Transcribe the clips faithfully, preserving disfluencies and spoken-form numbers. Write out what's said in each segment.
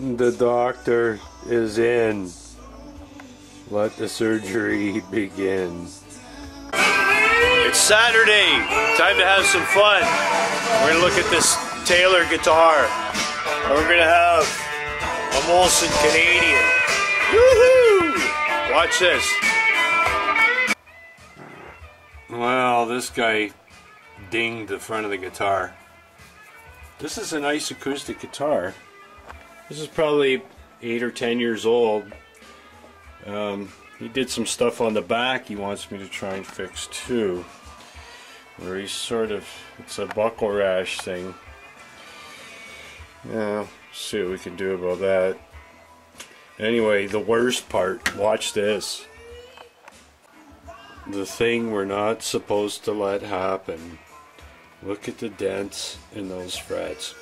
The doctor is in. Let the surgery begin. It's Saturday. Time to have some fun. We're going to look at this Taylor guitar. And we're going to have a Molson Canadian. Woohoo! Watch this. Well, this guy dinged the front of the guitar. This is a nice acoustic guitar. This is probably eight or ten years old. Um, he did some stuff on the back he wants me to try and fix too. Where he's sort of, it's a buckle rash thing. Yeah, see what we can do about that. Anyway, the worst part, watch this. The thing we're not supposed to let happen. Look at the dents in those frets.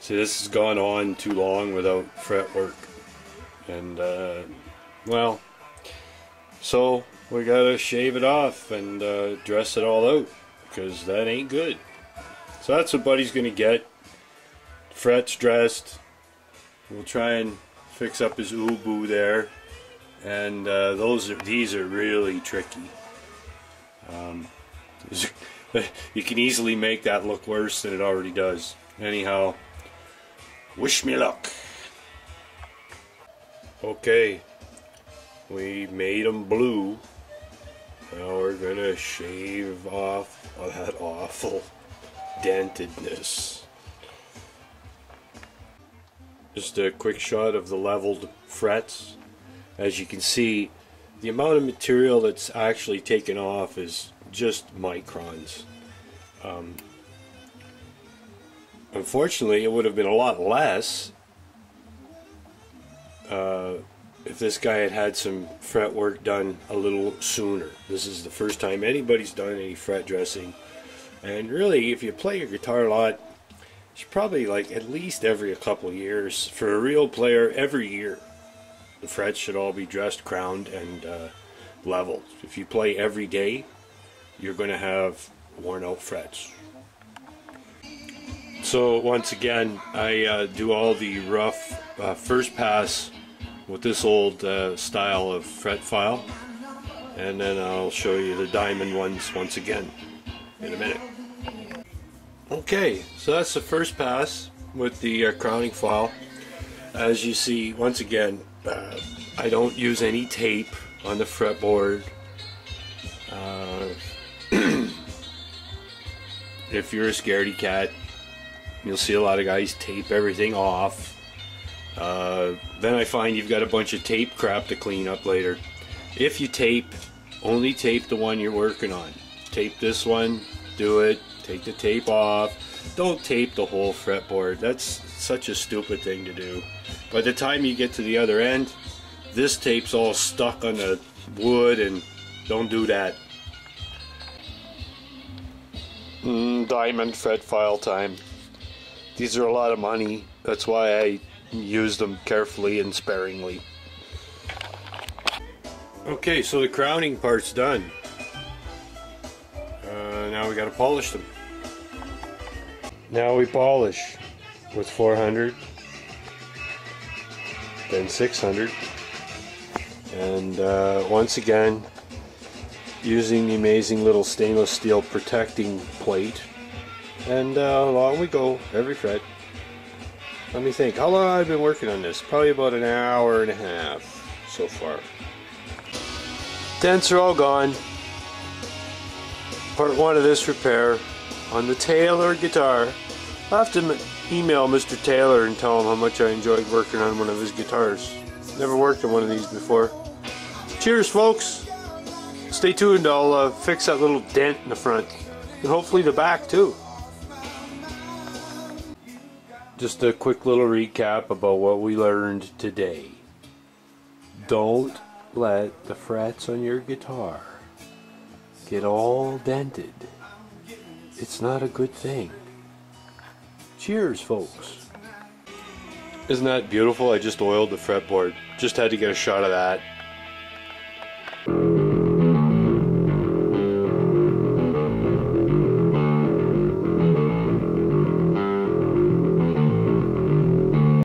See, this has gone on too long without fretwork. And, uh, well, so we gotta shave it off and uh, dress it all out, because that ain't good. So that's what Buddy's gonna get. Frets dressed. We'll try and fix up his ubu there. And uh, those are, these are really tricky. Um, you can easily make that look worse than it already does. Anyhow, wish me luck. Okay, we made them blue. Now we're gonna shave off all that awful dentedness. Just a quick shot of the leveled frets. As you can see, the amount of material that's actually taken off is just microns. Um, unfortunately, it would have been a lot less uh, if this guy had had some fret work done a little sooner. This is the first time anybody's done any fret dressing. And really, if you play your guitar a lot, it's probably like at least every a couple years. For a real player, every year. The frets should all be dressed, crowned, and uh, leveled. If you play every day, you're going to have worn-out frets. So once again, I uh, do all the rough uh, first pass with this old uh, style of fret file, and then I'll show you the diamond ones once again in a minute. Okay, so that's the first pass with the uh, crowning file. As you see, once again, Uh, I don't use any tape on the fretboard. Uh, if you're a scaredy cat, you'll see a lot of guys tape everything off. Uh, then I find you've got a bunch of tape crap to clean up later. If you tape, only tape the one you're working on. Tape this one, do it, take the tape off. Don't tape the whole fretboard. That's such a stupid thing to do. By the time you get to the other end, this tape's all stuck on the wood, and don't do that. Mm, diamond fret file time. These are a lot of money. That's why I use them carefully and sparingly. Okay, so the crowning part's done. Uh, now we gotta polish them. Now we polish with four hundred, then six hundred, and uh, once again using the amazing little stainless steel protecting plate, and uh, along we go, every fret. Let me think, how long I've been working on this? Probably about an hour and a half so far. Dents are all gone. Part one of this repair on the Taylor guitar. I'll have to email Mister Taylor and tell him how much I enjoyed working on one of his guitars. Never worked on one of these before. Cheers, folks! Stay tuned, I'll uh, fix that little dent in the front. And hopefully the back, too. Just a quick little recap about what we learned today. Don't let the frets on your guitar get all dented. It's not a good thing. Cheers, folks. Isn't that beautiful? I just oiled the fretboard. Just had to get a shot of that.